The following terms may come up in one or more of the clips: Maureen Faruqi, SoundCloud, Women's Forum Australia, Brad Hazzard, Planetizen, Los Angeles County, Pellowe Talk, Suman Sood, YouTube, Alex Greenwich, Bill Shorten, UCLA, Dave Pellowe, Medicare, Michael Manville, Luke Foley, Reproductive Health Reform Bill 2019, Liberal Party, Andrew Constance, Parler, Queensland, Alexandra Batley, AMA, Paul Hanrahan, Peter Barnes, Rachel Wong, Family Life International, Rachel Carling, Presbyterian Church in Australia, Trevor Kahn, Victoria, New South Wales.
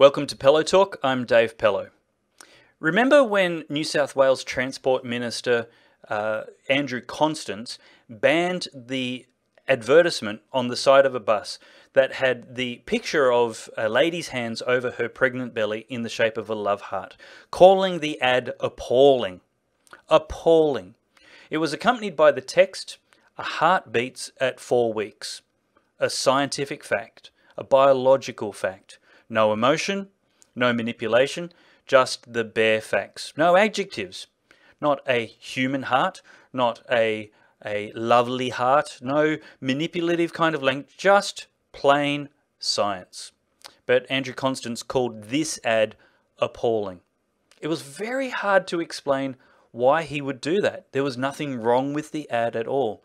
Welcome to Pellowe Talk, I'm Dave Pellowe. Remember when New South Wales Transport Minister Andrew Constance banned the advertisement on the side of a bus that had the picture of a lady's hands over her pregnant belly in the shape of a love heart, calling the ad appalling? Appalling. It was accompanied by the text, "A heart beats at 4 weeks. A scientific fact, a biological fact. No emotion, no manipulation, just the bare facts. No adjectives. Not a human heart, not a lovely heart, no manipulative kind of language, just plain science." But Andrew Constance called this ad appalling. It was very hard to explain why he would do that. There was nothing wrong with the ad at all.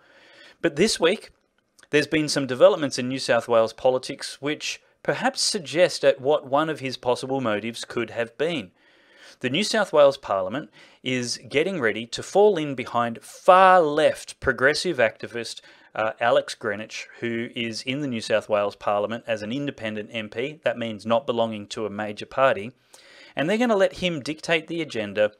But this week, there's been some developments in New South Wales politics which perhaps suggest at what one of his possible motives could have been. The New South Wales Parliament is getting ready to fall in behind far-left progressive activist Alex Greenwich, who is in the New South Wales Parliament as an independent MP, that means not belonging to a major party, and they're going to let him dictate the agenda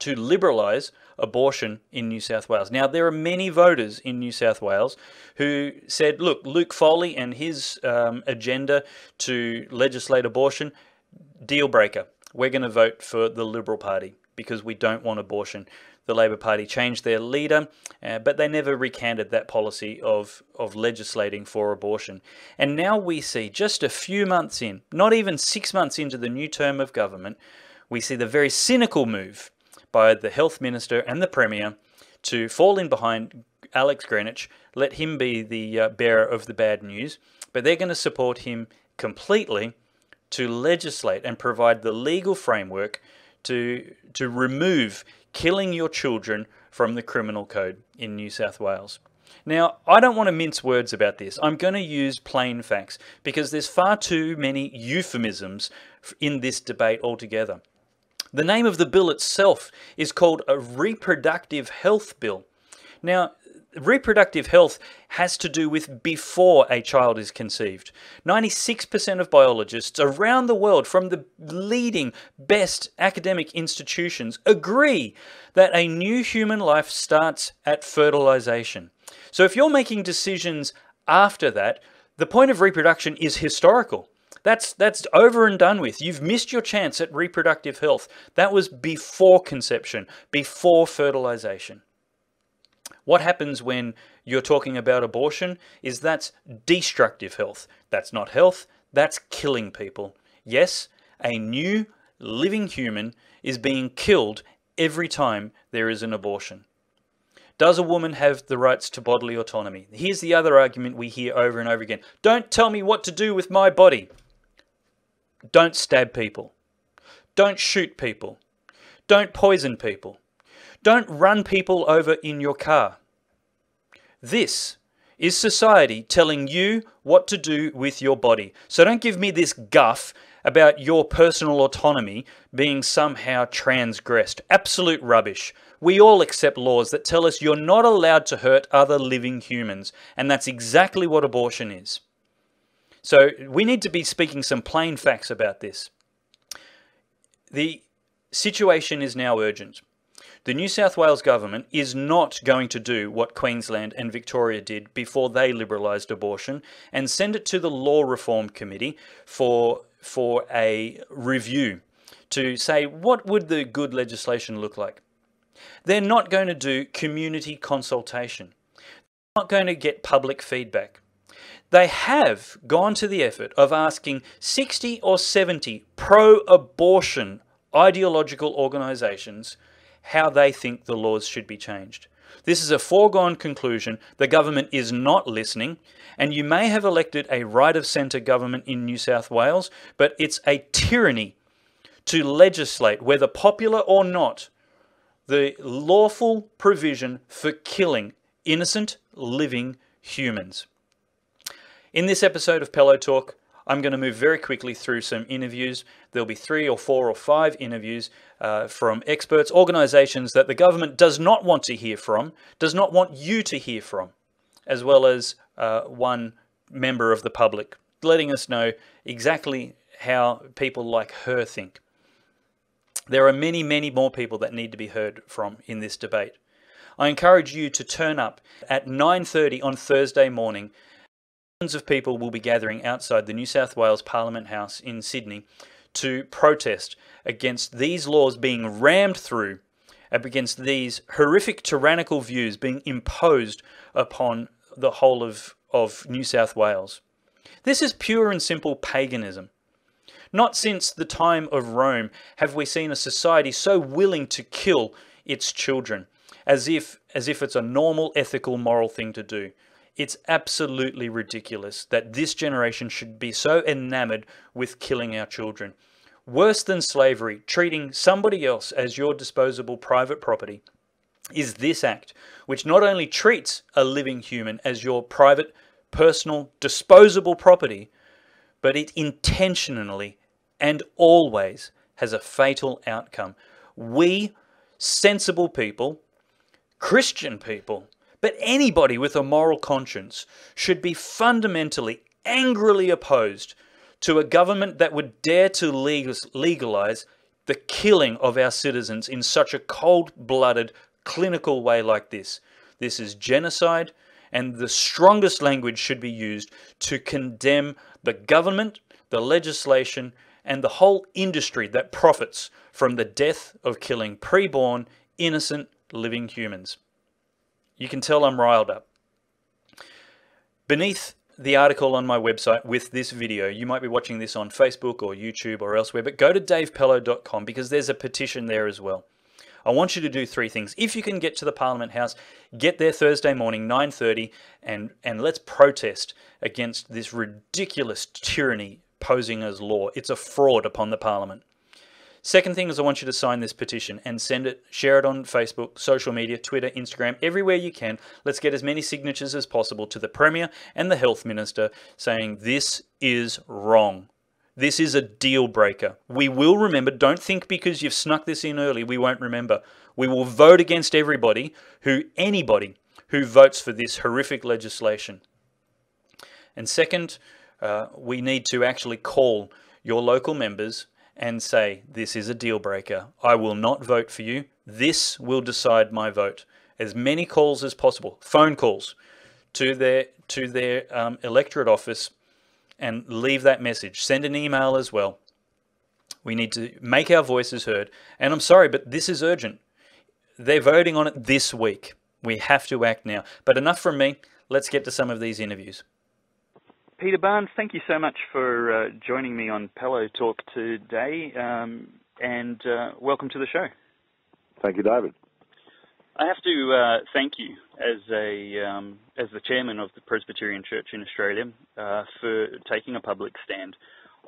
to liberalise abortion in New South Wales. Now, there are many voters in New South Wales who said, look, Luke Foley and his agenda to legislate abortion, deal breaker. We're going to vote for the Liberal Party because we don't want abortion. The Labor Party changed their leader, but they never recanted that policy of legislating for abortion. And now we see, just a few months in, not even 6 months into the new term of government, we see the very cynical move by the Health Minister and the Premier to fall in behind Alex Greenwich, let him be the bearer of the bad news, but they're going to support him completely to legislate and provide the legal framework to remove killing your children from the criminal code in New South Wales. Now, I don't want to mince words about this. I'm going to use plain facts because there's far too many euphemisms in this debate altogether. The name of the bill itself is called a reproductive health bill. Now, reproductive health has to do with before a child is conceived. 96% of biologists around the world from the leading best academic institutions agree that a new human life starts at fertilization. So if you're making decisions after that, the point of reproduction is historical. That's over and done with. You've missed your chance at reproductive health. That was before conception, before fertilization. What happens when you're talking about abortion is that's destructive health. That's not health, that's killing people. Yes, a new living human is being killed every time there is an abortion. Does a woman have the rights to bodily autonomy? Here's the other argument we hear over and over again. Don't tell me what to do with my body. Don't stab people. Don't shoot people. Don't poison people. Don't run people over in your car. This is society telling you what to do with your body. So don't give me this guff about your personal autonomy being somehow transgressed. Absolute rubbish. We all accept laws that tell us you're not allowed to hurt other living humans, and that's exactly what abortion is. So we need to be speaking some plain facts about this. The situation is now urgent. The New South Wales government is not going to do what Queensland and Victoria did before they liberalised abortion and send it to the Law Reform Committee for a review to say, what would the good legislation look like? They're not going to do community consultation. They're not going to get public feedback. They have gone to the effort of asking 60 or 70 pro-abortion ideological organisations how they think the laws should be changed. This is a foregone conclusion. The government is not listening, and you may have elected a right-of-centre government in New South Wales, but it's a tyranny to legislate, whether popular or not, the lawful provision for killing innocent living humans. In this episode of Pellowe Talk, I'm going to move very quickly through some interviews. There'll be 3 or 4 or 5 interviews from experts, organisations that the government does not want to hear from, does not want you to hear from, as well as one member of the public, letting us know exactly how people like her think. There are many, many more people that need to be heard from in this debate. I encourage you to turn up at 9:30 on Thursday morning. Thousands of people will be gathering outside the New South Wales Parliament House in Sydney to protest against these laws being rammed through, against these horrific tyrannical views being imposed upon the whole of New South Wales. This is pure and simple paganism. Not since the time of Rome have we seen a society so willing to kill its children, as if it's a normal, ethical, moral thing to do. It's absolutely ridiculous that this generation should be so enamored with killing our children. Worse than slavery, treating somebody else as your disposable private property, is this act, which not only treats a living human as your private, personal, disposable property, but it intentionally and always has a fatal outcome. We, sensible people, Christian people, but anybody with a moral conscience, should be fundamentally, angrily opposed to a government that would dare to legalize the killing of our citizens in such a cold-blooded, clinical way like this. This is genocide, and the strongest language should be used to condemn the government, the legislation, and the whole industry that profits from the death of killing preborn, innocent, living humans. You can tell I'm riled up. Beneath the article on my website with this video, you might be watching this on Facebook or YouTube or elsewhere, but go to davepellowe.com because there's a petition there as well. I want you to do three things. If you can get to the Parliament House, get there Thursday morning, 9:30, and let's protest against this ridiculous tyranny posing as law. It's a fraud upon the Parliament. Second thing is I want you to sign this petition and send it, share it on Facebook, social media, Twitter, Instagram, everywhere you can. Let's get as many signatures as possible to the Premier and the Health Minister saying this is wrong. This is a deal breaker. We will remember. Don't think because you've snuck this in early, we won't remember. We will vote against anybody who votes for this horrific legislation. And second, we need to actually call your local members and say, this is a deal breaker. I will not vote for you. This will decide my vote. As many calls as possible, phone calls to their electorate office, and leave that message. Send an email as well. We need to make our voices heard. And I'm sorry, but this is urgent. They're voting on it this week. We have to act now. But enough from me. Let's get to some of these interviews. Peter Barnes, thank you so much for joining me on Pellowe Talk today, and welcome to the show. Thank you, David. I have to thank you as the chairman of the Presbyterian Church in Australia for taking a public stand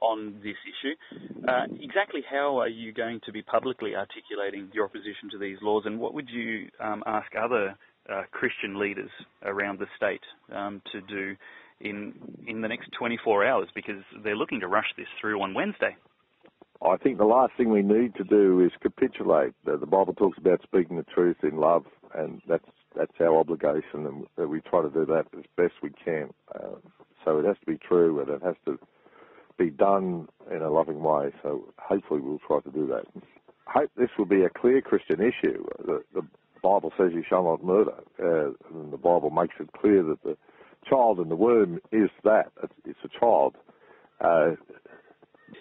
on this issue. Exactly how are you going to be publicly articulating your opposition to these laws, and what would you ask other Christian leaders around the state to do in the next 24 hours, because they're looking to rush this through on Wednesday? I think the last thing we need to do is capitulate. The Bible talks about speaking the truth in love, and that's our obligation, and we try to do that as best we can. So it has to be true, and it has to be done in a loving way, so hopefully we'll try to do that. I hope this will be a clear Christian issue. The Bible says you shall not murder, and the Bible makes it clear that the child in the womb is that. It's a child.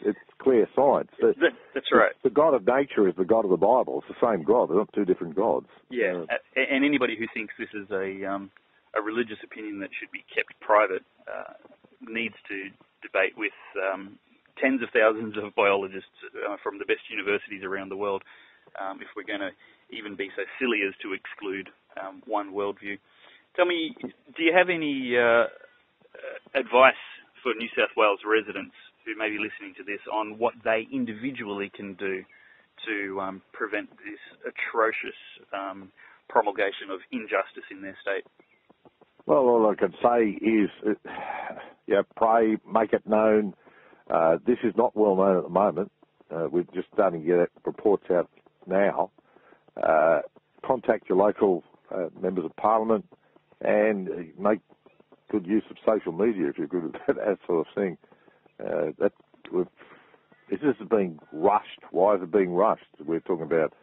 It's clear science. That's right. The God of nature is the God of the Bible. It's the same God. They're not two different gods. Yeah, and anybody who thinks this is a religious opinion that should be kept private needs to debate with tens of thousands of biologists from the best universities around the world if we're going to even be so silly as to exclude one worldview. Tell me, do you have any advice for New South Wales residents who may be listening to this on what they individually can do to prevent this atrocious promulgation of injustice in their state? Well, all I can say is, pray, make it known. This is not well known at the moment. We're just starting to get reports out now. Contact your local members of parliament, and make good use of social media if you're good at that sort of thing. That we've this is being rushed. Why is it being rushed? We're talking about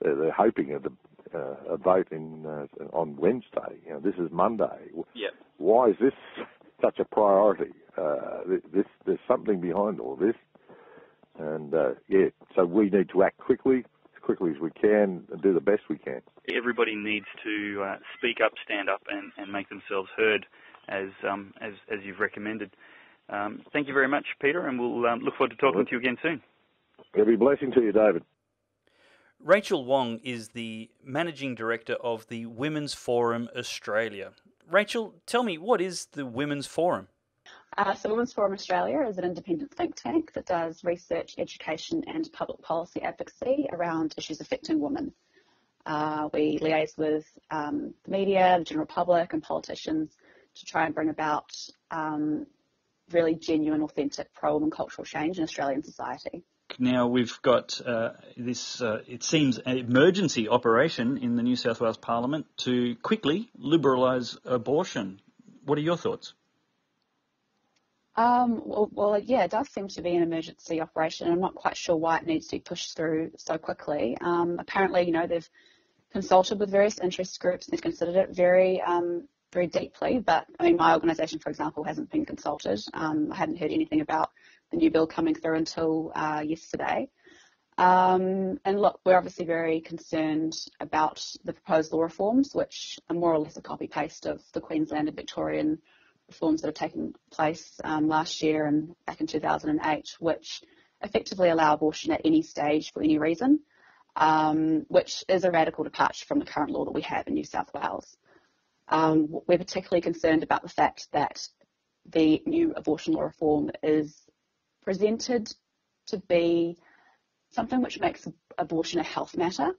they're hoping at a vote in on Wednesday. You know, this is Monday. Yep. Why is this such a priority? There's something behind all this, and yeah, so we need to act quickly as we can and do the best we can. Everybody needs to speak up, stand up, and make themselves heard, as you've recommended. Thank you very much, Peter, and we'll look forward to talking to you again soon. It'll be a blessing to you, David. Rachel Wong is the Managing Director of the Women's Forum Australia. Rachel, tell me, what is the Women's Forum? So Women's Forum Australia is an independent think tank that does research, education and public policy advocacy around issues affecting women. We liaise with the media, the general public and politicians to try and bring about really genuine, authentic pro-women cultural change in Australian society. Now we've got this, it seems, an emergency operation in the New South Wales Parliament to quickly liberalise abortion. What are your thoughts? Well, yeah, it does seem to be an emergency operation. I'm not quite sure why it needs to be pushed through so quickly. Apparently, you know, they've consulted with various interest groups and they've considered it very deeply, but I mean, my organisation, for example, hasn't been consulted. I hadn't heard anything about the new bill coming through until yesterday. And look, we're obviously very concerned about the proposed law reforms, which are more or less a copy-paste of the Queensland and Victorian reforms that have taken place last year and back in 2008, which effectively allow abortion at any stage for any reason, which is a radical departure from the current law that we have in New South Wales. We're particularly concerned about the fact that the new abortion law reform is presented to be something which makes abortion a health matter,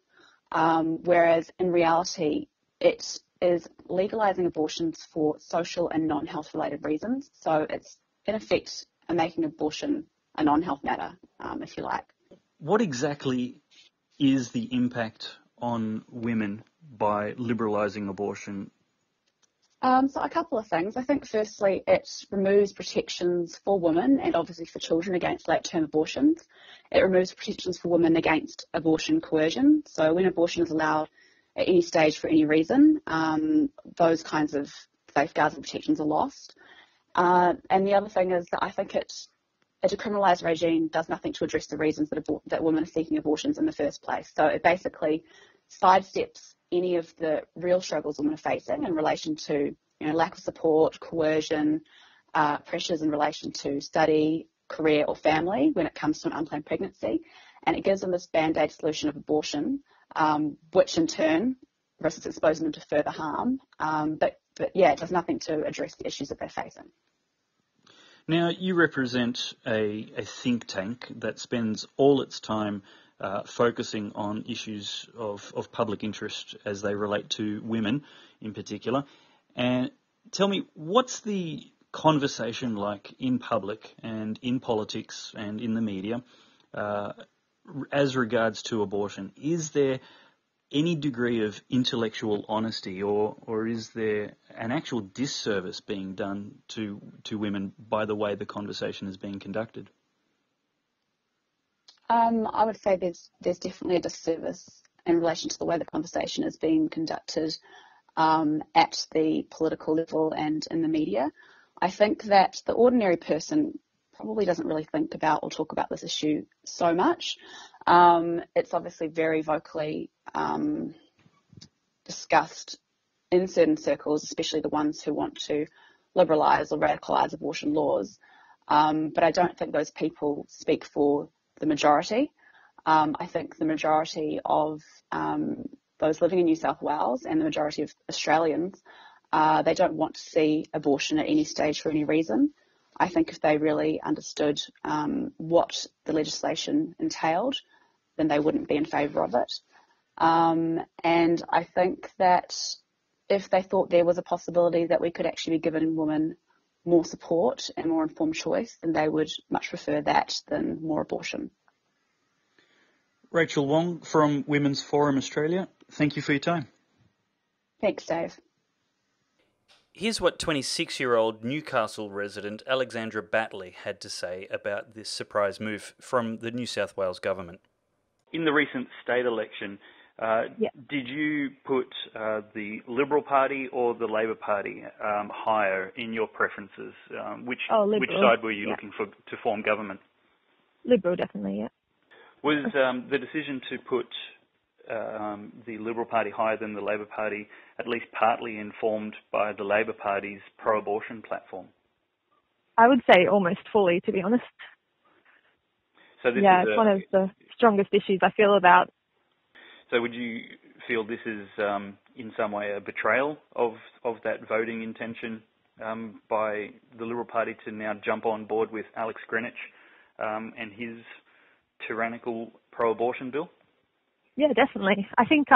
whereas in reality it is legalising abortions for social and non-health related reasons. So it's in effect making abortion a non-health matter, if you like. What exactly is the impact on women by liberalising abortion? So a couple of things. I think firstly, it removes protections for women and obviously for children against late-term abortions. It removes protections for women against abortion coercion. So when abortion is allowed at any stage for any reason, those kinds of safeguards and protections are lost. And the other thing is that I think a decriminalised regime does nothing to address the reasons that women are seeking abortions in the first place. So it basically sidesteps any of the real struggles women are facing in relation to, you know, lack of support, coercion, pressures in relation to study, career or family when it comes to an unplanned pregnancy. And it gives them this band-aid solution of abortion, which in turn risks exposing them to further harm. But yeah, it does nothing to address the issues that they're facing. Now, you represent a think tank that spends all its time focusing on issues of public interest as they relate to women in particular. And tell me, what's the conversation like in public and in politics and in the media as regards to abortion? Is there any degree of intellectual honesty, or is there an actual disservice being done to women by the way the conversation is being conducted? I would say there's definitely a disservice in relation to the way the conversation is being conducted at the political level and in the media. I think that the ordinary person probably doesn't really think about or talk about this issue so much. It's obviously very vocally discussed in certain circles, especially the ones who want to liberalise or radicalise abortion laws. But I don't think those people speak for the majority. I think the majority of those living in New South Wales and the majority of Australians, they don't want to see abortion at any stage for any reason. I think if they really understood what the legislation entailed, then they wouldn't be in favour of it. And I think that if they thought there was a possibility that we could actually be giving women more support and more informed choice, and they would much prefer that than more abortion. Rachel Wong from Women's Forum Australia, thank you for your time. Thanks, Dave. Here's what 26-year-old Newcastle resident Alexandra Batley had to say about this surprise move from the New South Wales government. In the recent state election, did you put the Liberal Party or the Labor Party higher in your preferences? Which side were you looking for to form government? Liberal, definitely, yeah. Was the decision to put the Liberal Party higher than the Labor Party at least partly informed by the Labor Party's pro-abortion platform? I would say almost fully, to be honest. So this is it's one of the strongest issues I feel about. So would you feel this is in some way a betrayal of that voting intention by the Liberal Party to now jump on board with Alex Greenwich and his tyrannical pro-abortion bill? Yeah, definitely. I think,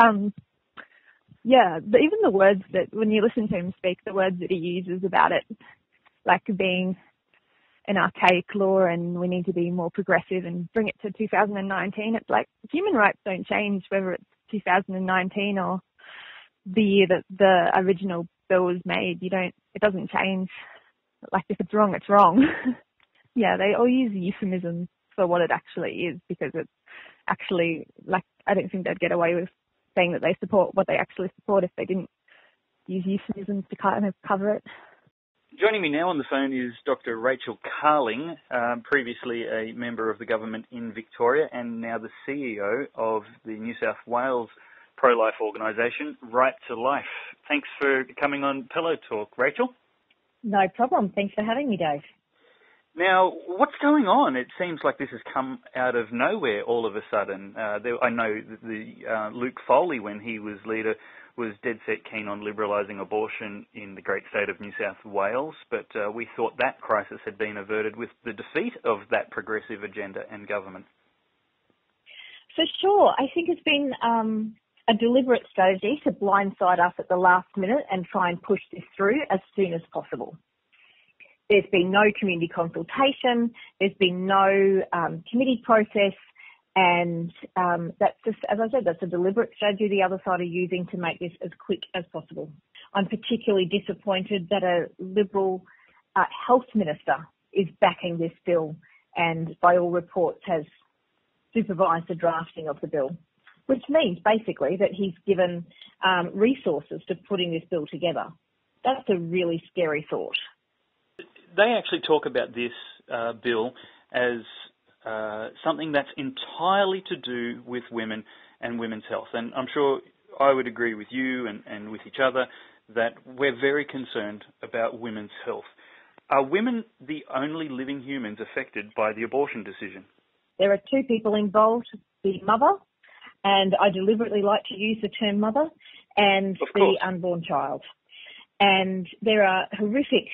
even the words that, when you listen to him speak, the words that he uses about it, like being an archaic law and we need to be more progressive and bring it to 2019, it's like human rights don't change whether it's 2019 or the year that the original bill was made. It doesn't change. Like, if it's wrong, it's wrong. Yeah, they all use euphemisms for what it actually is, because it's actually, like, I don't think they'd get away with saying that they support what they actually support if they didn't use euphemisms to kind of cover it. Joining me now on the phone is Dr. Rachel Carling, previously a member of the government in Victoria and now the CEO of the New South Wales pro-life organisation, Right to Life. Thanks for coming on Pellowe Talk, Rachel. No problem. Thanks for having me, Dave. Now, what's going on? It seems like this has come out of nowhere all of a sudden. I know that Luke Foley, when he was leader, was dead set keen on liberalising abortion in the great state of New South Wales, but we thought that crisis had been averted with the defeat of that progressive agenda and government. For sure. I think it's been a deliberate strategy to blindside us at the last minute and try and push this through as soon as possible. There's been no community consultation, there's been no committee process, and that's just, as I said, that's a deliberate strategy the other side are using to make this as quick as possible. I'm particularly disappointed that a Liberal health minister is backing this bill and by all reports has supervised the drafting of the bill, which means basically that he's given resources to putting this bill together. That's a really scary thought. They actually talk about this bill as something that's entirely to do with women and women's health. And I'm sure I would agree with you and with each other that we're very concerned about women's health. Are women the only living humans affected by the abortion decision? There are two people involved, the mother, and I deliberately like to use the term mother, and the unborn child. And there are horrific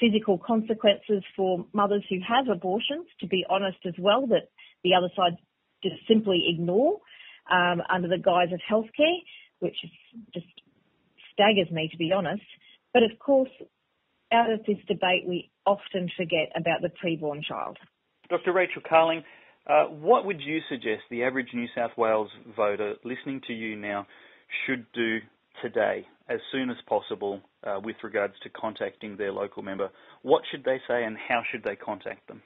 physical consequences for mothers who have abortions, to be honest, as well, that the other side just simply ignore under the guise of healthcare, which just staggers me, to be honest. But of course, out of this debate, we often forget about the preborn child. Dr. Rachel Carling, what would you suggest the average New South Wales voter listening to you now should do today, as soon as possible, with regards to contacting their local member? What should they say and how should they contact them?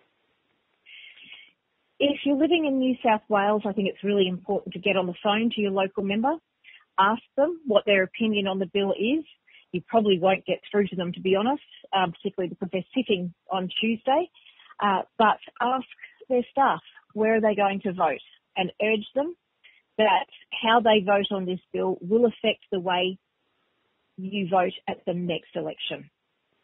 If you're living in New South Wales, I think it's really important to get on the phone to your local member, ask them what their opinion on the bill is. You probably won't get through to them, to be honest, particularly because they're sitting on Tuesday, but ask their staff where are they going to vote and urge them that how they vote on this bill will affect the way you vote at the next election.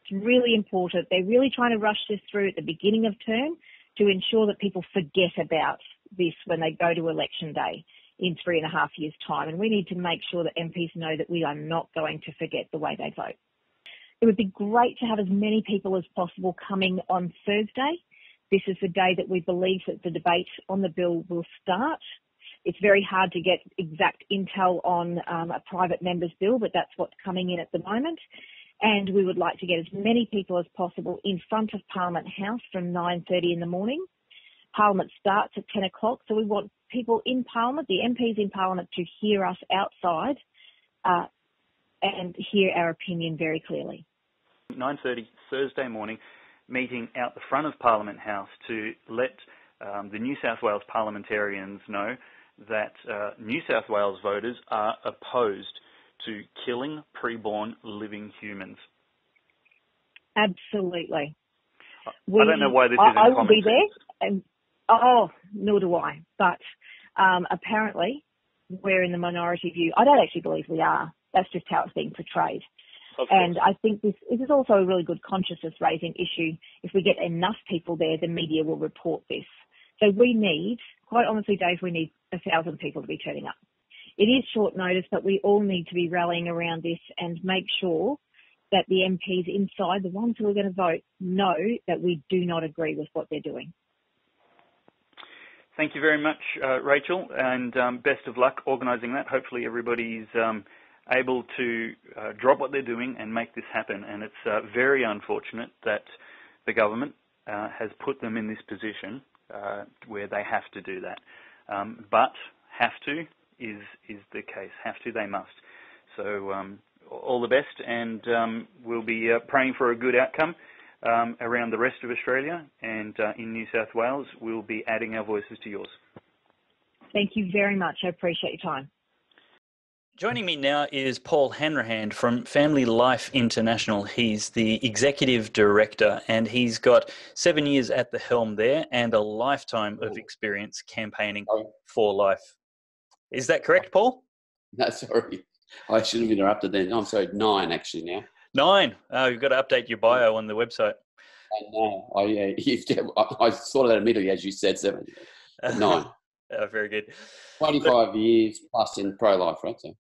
It's really important. They're really trying to rush this through at the beginning of term to ensure that people forget about this when they go to election day in 3.5 years' time. And we need to make sure that MPs know that we are not going to forget the way they vote. It would be great to have as many people as possible coming on Thursday. This is the day that we believe that the debate on the bill will start. It's very hard to get exact intel on a private member's bill, but that's what's coming in at the moment. And we would like to get as many people as possible in front of Parliament House from 9:30 in the morning. Parliament starts at 10 o'clock, so we want people in Parliament, the MPs in Parliament, to hear us outside and hear our opinion very clearly. 9:30 Thursday morning meeting out the front of Parliament House to let the New South Wales parliamentarians know that New South Wales voters are opposed to killing preborn living humans. Absolutely. I don't know why this isn't common sense. I will be there. And, oh, nor do I. But apparently we're in the minority view. I don't actually believe we are. That's just how it's being portrayed. And I think this is also a really good consciousness-raising issue. If we get enough people there, the media will report this. So we need, quite honestly, Dave, we need 1,000 people to be turning up. It is short notice, but we all need to be rallying around this and make sure that the MPs inside, the ones who are going to vote, know that we do not agree with what they're doing. Thank you very much, Rachel, and best of luck organising that. Hopefully everybody's able to drop what they're doing and make this happen. And it's very unfortunate that the government has put them in this position where they have to do that. But have to is the case. Have to, they must. So all the best, and we'll be praying for a good outcome around the rest of Australia, and in New South Wales we'll be adding our voices to yours. Thank you very much. I appreciate your time. Joining me now is Paul Hanrahan from Family Life International. He's the Executive Director, and he's got 7 years at the helm there and a lifetime of experience campaigning for life. Is that correct, Paul? No, sorry. I should have interrupted then. I'm sorry, 9 actually now. 9. Oh, you've got to update your bio on the website. I saw that immediately as you said 7. 9. Oh, very good. 25 years plus in pro-life, right? So.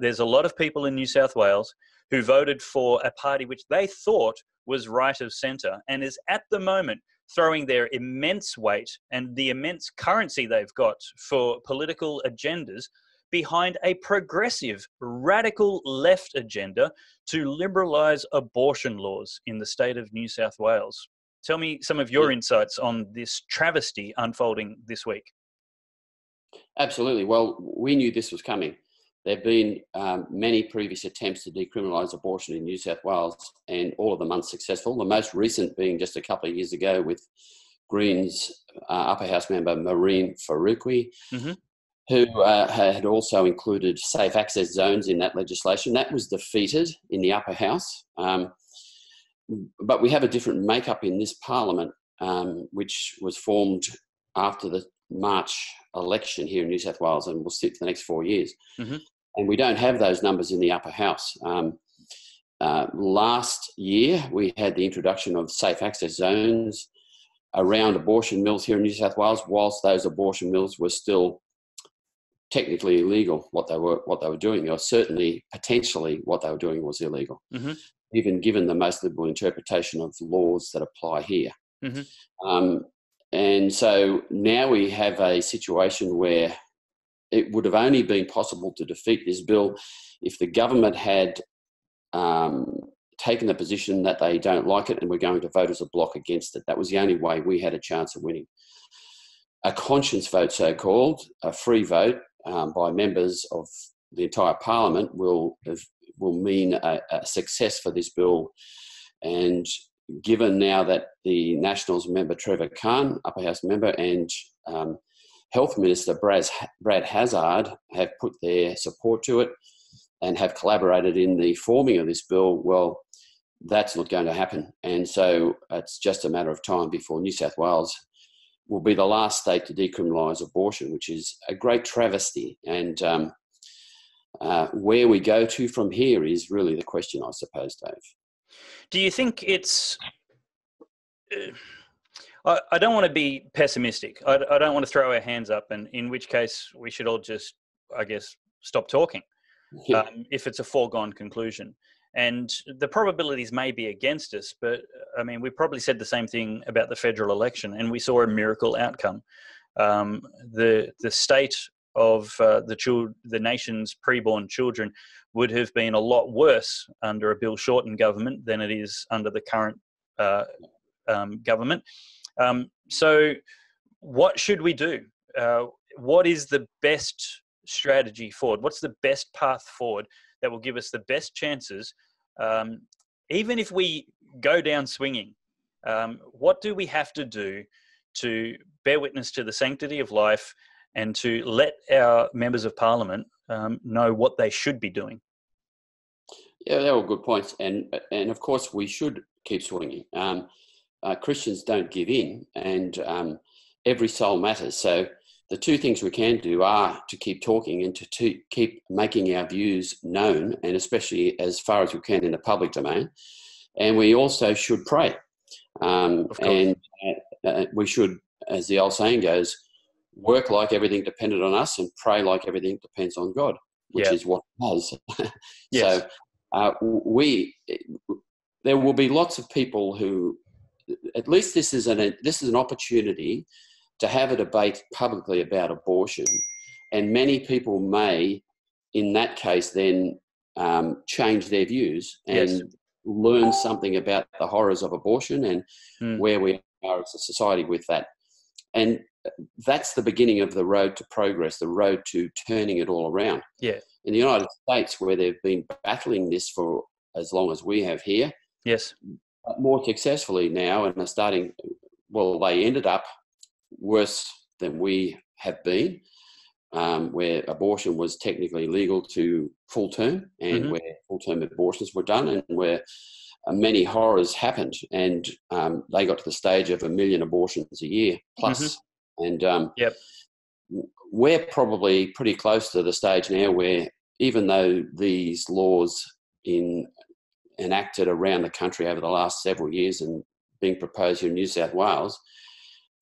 There's a lot of people in New South Wales who voted for a party which they thought was right of centre and is at the moment throwing their immense weight and the immense currency they've got for political agendas behind a progressive, radical left agenda to liberalise abortion laws in the state of New South Wales. Tell me some of your insights on this travesty unfolding this week. Absolutely. Well, we knew this was coming. There have been many previous attempts to decriminalise abortion in New South Wales, and all of them unsuccessful. The most recent being just a couple of years ago with Greens upper house member Maureen Faruqi, who had also included safe access zones in that legislation. That was defeated in the upper house. But we have a different makeup in this parliament, which was formed after the March election here in New South Wales and will sit for the next 4 years. And we don't have those numbers in the upper house. Last year, we had the introduction of safe access zones around abortion mills here in New South Wales, whilst those abortion mills were still technically illegal. What they were doing, or certainly potentially what they were doing, was illegal, even given the most liberal interpretation of laws that apply here. And so now we have a situation where it would have only been possible to defeat this bill if the government had taken the position that they don't like it and we're going to vote as a block against it. That was the only way we had a chance of winning. A conscience vote, so-called, a free vote by members of the entire parliament will mean a success for this bill. And given now that the Nationals member Trevor Kahn, upper house member, and Health Minister Brad Hazzard have put their support to it and have collaborated in the forming of this bill, well, that's not going to happen. And so it's just a matter of time before New South Wales will be the last state to decriminalise abortion, which is a great travesty. And where we go to from here is really the question, I suppose, Dave. Do you think it's... I don't want to be pessimistic. I don't want to throw our hands up, and in which case we should all just, I guess, stop talking if it's a foregone conclusion. And the probabilities may be against us, but, I mean, we probably said the same thing about the federal election, and we saw a miracle outcome. The state of the nation's preborn children would have been a lot worse under a Bill Shorten government than it is under the current government. So what should we do? What is the best strategy forward? What's the best path forward that will give us the best chances even if we go down swinging, what do we have to do to bear witness to the sanctity of life and to let our members of parliament know what they should be doing? Yeah, they were good points. And of course, we should keep swinging. Christians don't give in, and every soul matters. So the two things we can do are to keep talking and to keep making our views known, and especially as far as we can in the public domain. And we also should pray. We should, as the old saying goes, work like everything depended on us and pray like everything depends on God, which is what it does. Yes. So there will be lots of people who, at least this is an opportunity to have a debate publicly about abortion, and many people may, in that case, then change their views and learn something about the horrors of abortion and where we are as a society with that. And that's the beginning of the road to progress, the road to turning it all around. Yeah. In the United States, where they've been battling this for as long as we have here, more successfully now, and are starting, well, they ended up worse than we have been, where abortion was technically legal to full term, and where full term abortions were done, and where many horrors happened. And they got to the stage of 1 million abortions a year plus. And we're probably pretty close to the stage now where, even though these laws enacted around the country over the last several years and being proposed here in New South Wales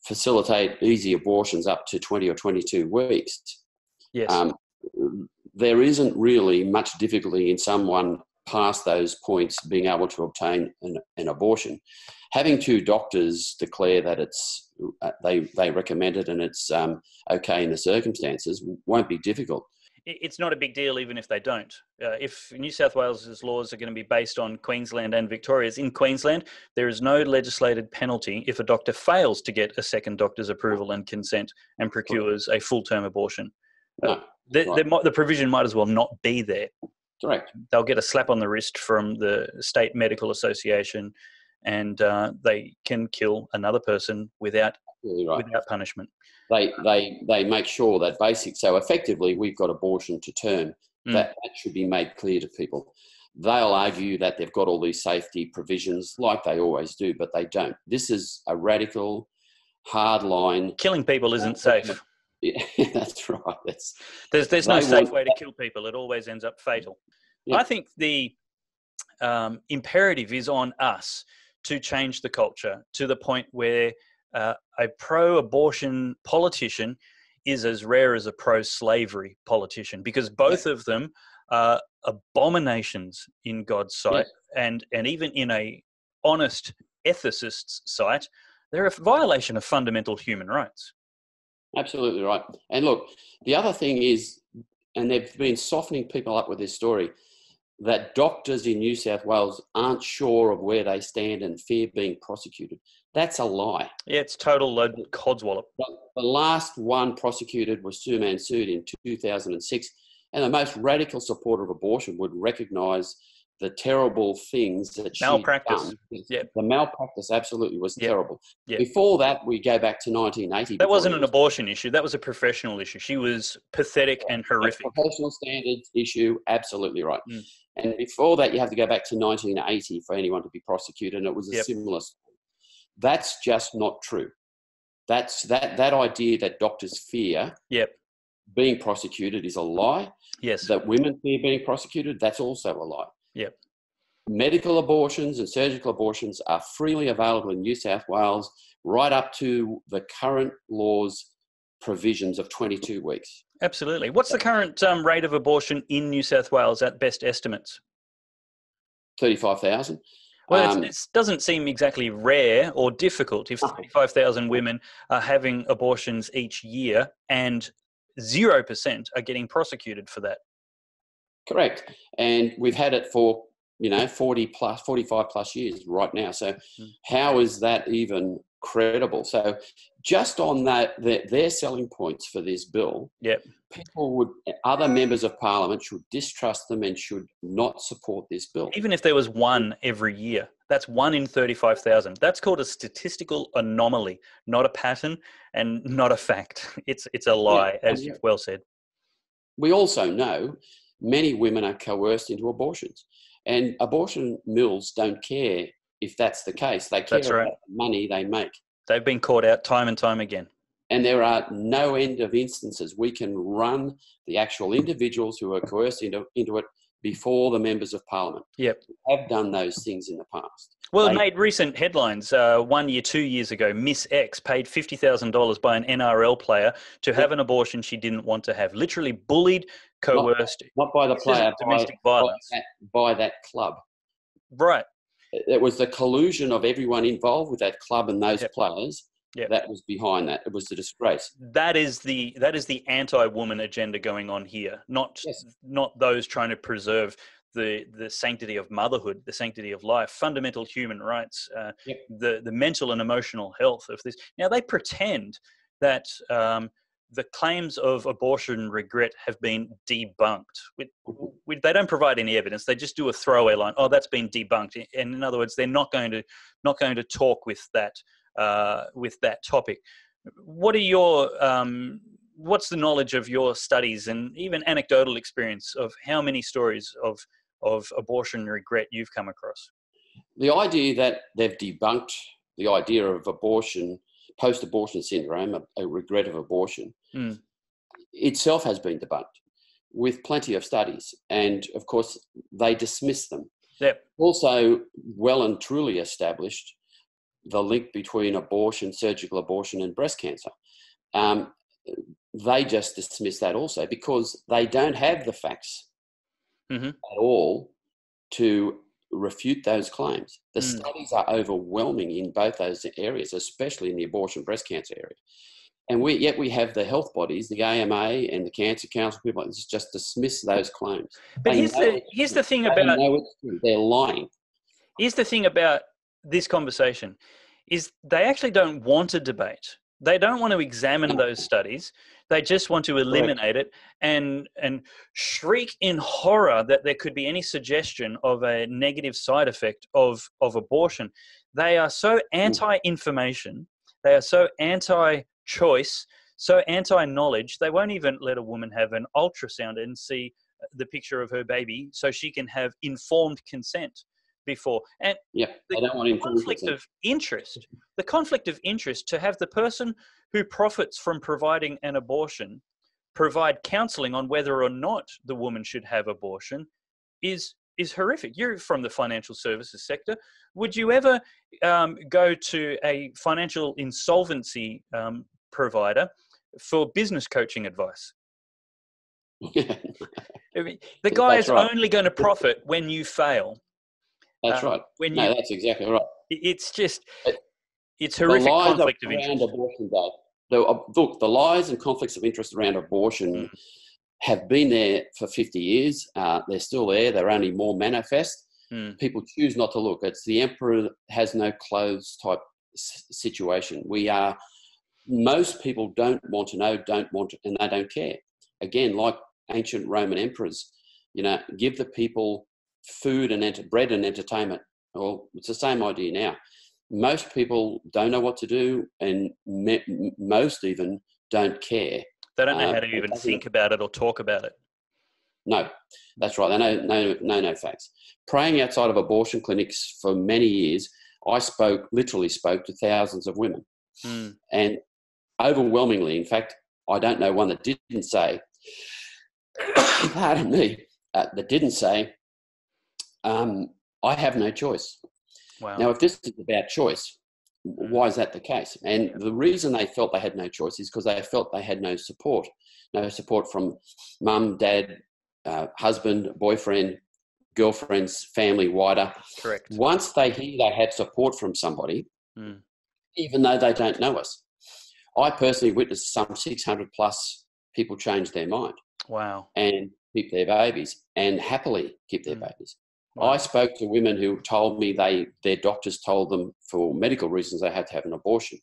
facilitate easy abortions up to 20 or 22 weeks. There isn't really much difficulty in someone past those points being able to obtain an abortion. Having two doctors declare that it's they recommend it and it's okay in the circumstances won't be difficult. It's not a big deal even if they don't. If New South Wales's laws are going to be based on Queensland and Victoria's, in Queensland, there is no legislated penalty if a doctor fails to get a second doctor's approval and consent and procures a full-term abortion. The provision might as well not be there. Correct. They'll get a slap on the wrist from the State Medical Association, and they can kill another person without punishment. They make sure that basic. So effectively, we've got abortion to term. That should be made clear to people. They'll argue that they've got all these safety provisions, like they always do, but they don't. This is a radical, hard line. Killing people isn't safe. Yeah, that's right. There's no safe way to kill people. It always ends up fatal. Yeah. I think the imperative is on us to change the culture to the point where a pro-abortion politician is as rare as a pro-slavery politician, because both of them are abominations in God's sight, and even in a honest ethicist's sight, they're a violation of fundamental human rights. Absolutely right. And look, the other thing is, and they've been softening people up with this story, that doctors in New South Wales aren't sure of where they stand and fear being prosecuted. That's a lie. Yeah, it's total load codswallop. The last one prosecuted was Suman Sood in 2006, and the most radical supporter of abortion would recognise the terrible things that malpractice. She'd done. Yep. The malpractice absolutely was terrible. Yep. Before that, we go back to 1980. That wasn't an abortion issue. That was a professional issue. She was pathetic and horrific. Professional standards issue, absolutely right. And before that, you have to go back to 1980 for anyone to be prosecuted, and it was a similar story. That's just not true. That's that idea that doctors fear being prosecuted is a lie. Yes. That women fear being prosecuted, that's also a lie. Yep. Medical abortions and surgical abortions are freely available in New South Wales right up to the current law's provisions of 22 weeks. Absolutely. What's the current rate of abortion in New South Wales at best estimates? 35,000. Well, it doesn't seem exactly rare or difficult if 35,000 women are having abortions each year and 0% are getting prosecuted for that. Correct. And we've had it for, 45 plus years right now. So how is that even credible. So just on that, their selling points for this bill, yep, other members of parliament should distrust them and should not support this bill. Even if there was one every year, that's one in 35,000. That's called a statistical anomaly, not a pattern and not a fact. It's a lie, yeah, as you've well said. We also know many women are coerced into abortions, and abortion mills don't care if that's the case. They care about the money they make. They've been caught out time and time again. And there are no end of instances. We can run the actual individuals who are coerced into it before the members of parliament. Yep. We have done those things in the past. Well, it made recent headlines. 2 years ago, Miss X paid $50,000 by an NRL player to have an abortion she didn't want to have. Literally bullied, coerced. Not by the player, domestic violence. By that club. Right. It was the collusion of everyone involved with that club and those players that was behind that. It was the disgrace. That is the anti-woman agenda going on here, not those trying to preserve the sanctity of motherhood, the sanctity of life, fundamental human rights, the mental and emotional health of this. Now, they pretend that the claims of abortion regret have been debunked. They don't provide any evidence. They just do a throwaway line. Oh, that's been debunked. And in other words, they're not going to talk with that topic. What are your what's the knowledge of your studies and even anecdotal experience of how many stories of abortion regret you've come across? The idea that they've debunked the idea of abortion, post-abortion syndrome, a regret of abortion, itself has been debunked with plenty of studies. And, of course, they dismiss them. Yep. Also, well and truly established the link between abortion, surgical abortion and breast cancer. They just dismiss that also because they don't have the facts at all to refute those claims. The studies are overwhelming in both those areas, especially in the abortion breast cancer area. And yet we have the health bodies, the AMA and the Cancer Council, people just dismiss those claims. But they're lying. Here's the thing about this conversation is they actually don't want a debate. They don't want to examine those studies. They just want to eliminate it and shriek in horror that there could be any suggestion of a negative side effect of abortion. They are so anti-information. They are so anti-choice, so anti-knowledge. They won't even let a woman have an ultrasound and see the picture of her baby so she can have informed consent before. And the conflict of interest to have the person who profits from providing an abortion provide counselling on whether or not the woman should have abortion is horrific. You're from the financial services sector. Would you ever go to a financial insolvency provider for business coaching advice? The guy is only going to profit when you fail. That's right. That's exactly right. It's just, it's horrific conflict of interest. Look, the lies and conflicts of interest around abortion have been there for 50 years. They're still there. They're only more manifest. People choose not to look. It's the emperor has no clothes type situation. Most people don't want to know, and they don't care. Again, like ancient Roman emperors, give the people food and bread and entertainment. Well, it's the same idea now. Most people don't know what to do, and most even don't care. They don't know how to even think about it or talk about it. No, that's right. They know no facts. Praying outside of abortion clinics for many years, I literally spoke to thousands of women. And overwhelmingly, in fact, I don't know one that didn't say, pardon me, that didn't say, I have no choice. Wow. Now, if this is about choice, why is that the case? And the reason they felt they had no choice is because they felt they had no support from mum, dad, husband, boyfriend, girlfriends, family, wider. Correct. Once they hear they had support from somebody, even though they don't know us, I personally witnessed some 600 plus people change their mind. Wow. And keep their babies, and happily keep their babies. I spoke to women who told me their doctors told them for medical reasons they had to have an abortion.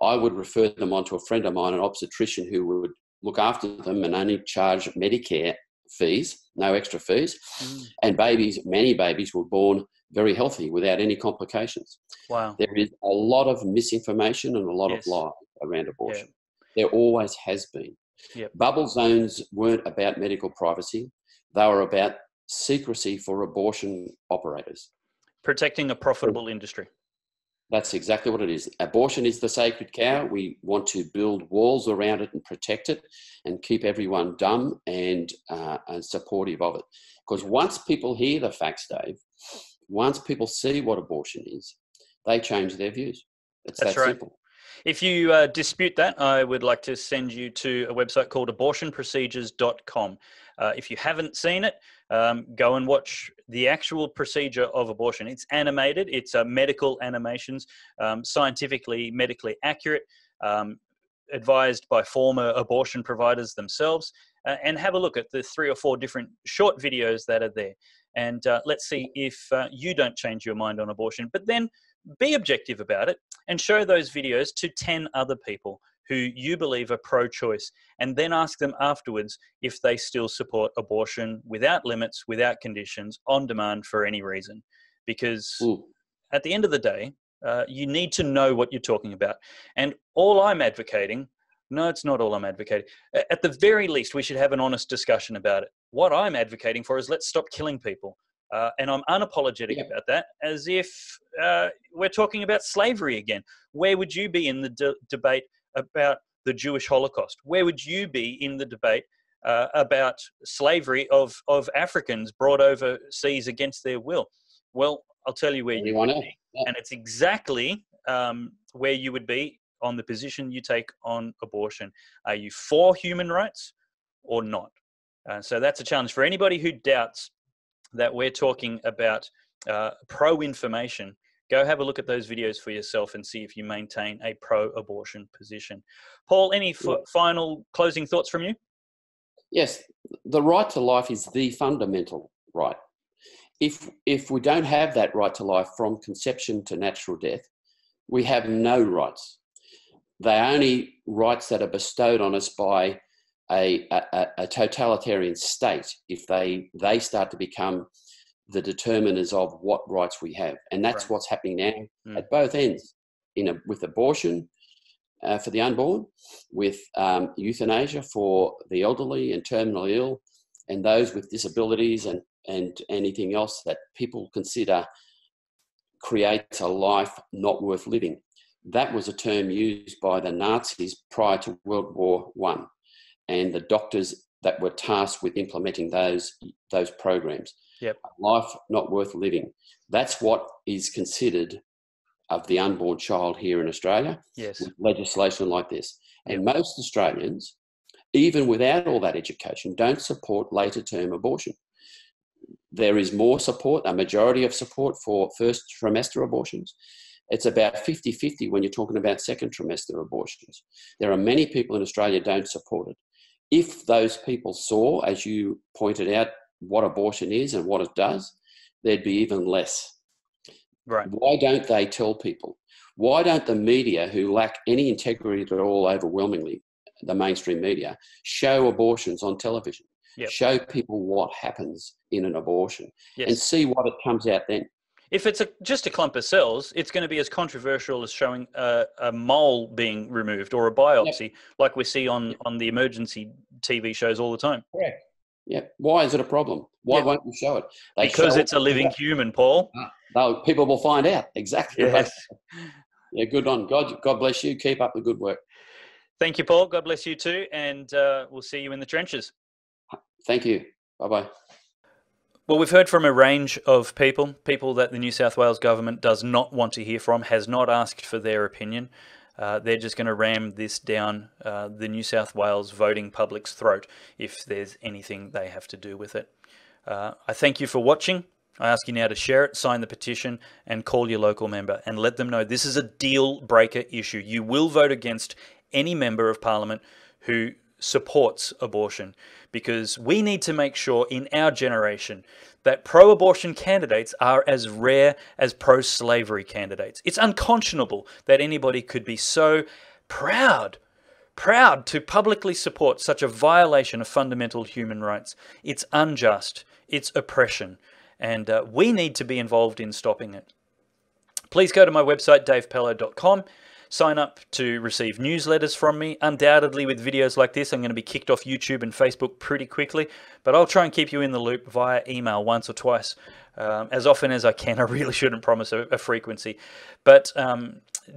I would refer them on to a friend of mine, an obstetrician who would look after them and only charge Medicare fees, no extra fees. Mm. And babies, many babies were born very healthy without any complications. Wow. There is a lot of misinformation and a lot of lies around abortion. Yeah. There always has been. Yep. Bubble zones weren't about medical privacy. They were about secrecy for abortion operators. Protecting a profitable industry. That's exactly what it is. Abortion is the sacred cow. We want to build walls around it and protect it and keep everyone dumb and supportive of it. Because once people hear the facts, Dave, once people see what abortion is, they change their views. It's that simple. If you dispute that, I would like to send you to a website called abortionprocedures.com. If you haven't seen it, go and watch the actual procedure of abortion. It's animated. It's medical animations, scientifically, medically accurate, advised by former abortion providers themselves. And have a look at the 3 or 4 different short videos that are there. And let's see if you don't change your mind on abortion. But then be objective about it and show those videos to 10 other people who you believe are pro-choice, and then ask them afterwards if they still support abortion without limits, without conditions, on demand, for any reason. Because at the end of the day, you need to know what you're talking about. And all I'm advocating, no, it's not all I'm advocating. At the very least, we should have an honest discussion about it. What I'm advocating for is let's stop killing people. And I'm unapologetic about that, as if we're talking about slavery again. Where would you be in the debate about the Jewish Holocaust? Where would you be in the debate about slavery of Africans brought overseas against their will? Well, I'll tell you where you would be. Yeah. And it's exactly where you would be on the position you take on abortion. Are you for human rights or not? So that's a challenge for anybody who doubts that we're talking about pro-information. Go have a look at those videos for yourself and see if you maintain a pro-abortion position. Paul, any final closing thoughts from you? Yes, the right to life is the fundamental right. If we don't have that right to life from conception to natural death, we have no rights. They're only rights that are bestowed on us by a totalitarian state if they start to become the determiners of what rights we have. And that's right. What's happening now at both ends, with abortion for the unborn, with euthanasia for the elderly and terminally ill and those with disabilities and anything else that people consider creates a life not worth living. That was a term used by the Nazis prior to World War I, and the doctors that were tasked with implementing those programs. Yep. Life not worth living. That's what is considered of the unborn child here in Australia with legislation like this. And most Australians, even without all that education, don't support later term abortion. There is more support, a majority of support for first trimester abortions. It's about 50-50 when you're talking about second trimester abortions. There are many people in Australia don't support it. If those people saw, as you pointed out, what abortion is and what it does, there'd be even less. Right. Why don't they tell people? Why don't the media, who lack any integrity at all overwhelmingly, the mainstream media, show abortions on television, show people what happens in an abortion and see what it comes out then? If it's just a clump of cells, it's going to be as controversial as showing a mole being removed or a biopsy, like we see on the emergency TV shows all the time. Correct. Yeah. Why is it a problem? Why won't you show it? Because it's a living human, Paul. People will find out. Exactly. Yes. Right. Yeah, good on. God bless you. Keep up the good work. Thank you, Paul. God bless you too. And we'll see you in the trenches. Thank you. Bye-bye. Well, we've heard from a range of people that the New South Wales government does not want to hear from, has not asked for their opinion. They're just going to ram this down the New South Wales voting public's throat if there's anything they have to do with it. I thank you for watching. I ask you now to share it, sign the petition, and call your local member and let them know this is a deal breaker issue. You will vote against any member of parliament who supports abortion, because we need to make sure in our generation that pro-abortion candidates are as rare as pro-slavery candidates. It's unconscionable that anybody could be so proud to publicly support such a violation of fundamental human rights. It's unjust, it's oppression, and we need to be involved in stopping it. Please go to my website, davepellowe.com. Sign up to receive newsletters from me. Undoubtedly, with videos like this, I'm going to be kicked off YouTube and Facebook pretty quickly, but I'll try and keep you in the loop via email once or twice, as often as I can. I really shouldn't promise a frequency, but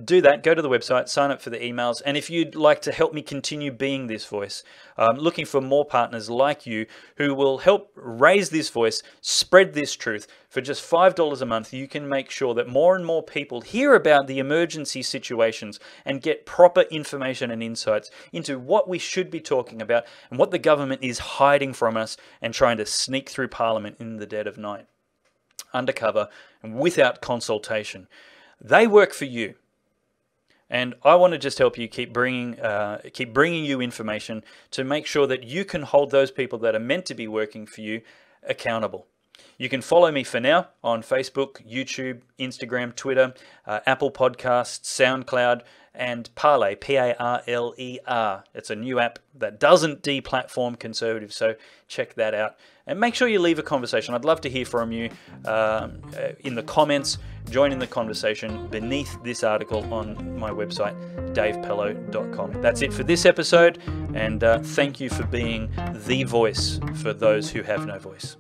do that. Go to the website, sign up for the emails, and if you'd like to help me continue being this voice, I'm looking for more partners like you who will help raise this voice, spread this truth. For just $5 a month, you can make sure that more and more people hear about the emergency situations and get proper information and insights into what we should be talking about and what the government is hiding from us and trying to sneak through Parliament in the dead of night, undercover and without consultation. They work for you. And I want to just help you keep bringing you information to make sure that you can hold those people that are meant to be working for you accountable. You can follow me for now on Facebook, YouTube, Instagram, Twitter, Apple Podcasts, SoundCloud, and Parler, P-A-R-L-E-R. It's a new app that doesn't deplatform conservatives, so check that out. And make sure you leave a conversation. I'd love to hear from you in the comments. Join in the conversation beneath this article on my website, davepellowe.com. That's it for this episode, and thank you for being the voice for those who have no voice.